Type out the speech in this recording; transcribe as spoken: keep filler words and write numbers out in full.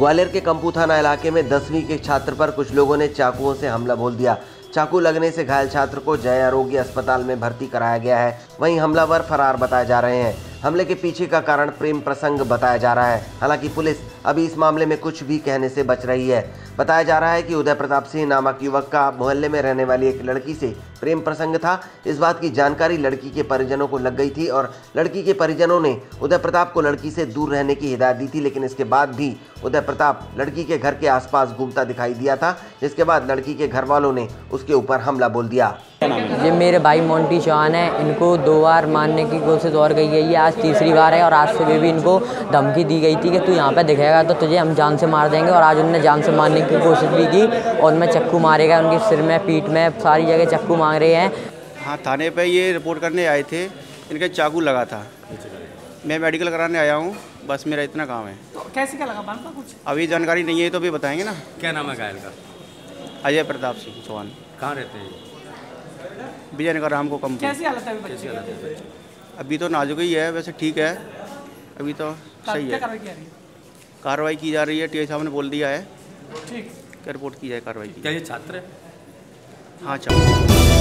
ग्वालियर के कंपू थाना इलाके में दसवीं के छात्र पर कुछ लोगों ने चाकुओं से हमला बोल दिया। चाकू लगने से घायल छात्र को जयारोग्य अस्पताल में भर्ती कराया गया है। वहीं हमलावर फरार बताए जा रहे हैं। हमले के पीछे का कारण प्रेम प्रसंग बताया जा रहा है। हालांकि पुलिस अभी इस मामले में कुछ भी कहने से बच रही है। बताया जा रहा है कि उदय प्रताप सिंह नामक युवक का मोहल्ले में रहने वाली एक लड़की से प्रेम प्रसंग था। इस बात की जानकारी लड़की के परिजनों को लग गई थी और लड़की के परिजनों ने उदय प्रताप को लड़की से दूर रहने की हिदायत दी थी, लेकिन इसके बाद भी उदय प्रताप लड़की के घर के आसपास घूमता दिखाई दिया था, जिसके बाद लड़की के घर वालों ने उसके ऊपर हमला बोल दिया। ये मेरे भाई मोंटी चौहान है, इनको दो बार मारने की कोशिश और गई है, ये आज तीसरी बार है। और आज सुबह भी इनको धमकी दी गई थी कि तू यहाँ पे दिखेगा तो तुझे हम जान से मार देंगे। और आज उनने जान से मारने की कोशिश भी की और उनमें चक्कू मारेगा, उनके सिर में, पीठ में, सारी जगह चक्कू मांग रहे हैं। हाँ, थाने पर ये रिपोर्ट करने आए थे, इनके चाकू लगा था। मैं मेडिकल कराने आया हूँ, बस मेरा इतना काम है। तो कैसे क्या लगा मालूम कुछ? अभी जानकारी नहीं है तो अभी बताएँगे ना। क्या नाम है घायल का? उदय प्रताप सिंह चौहान। कहाँ रहते हैं? विजयनगर राम को कम। कैसी हालत है अभी? बच्चे अभी तो नाजुक ही है, वैसे ठीक है, अभी तो सही है। कार्रवाई की जा रही है, टी आई साहब ने बोल दिया है, ठीक, रिपोर्ट की जाए कार्रवाई की। क्या ये छात्र है? हाँ, छात्र।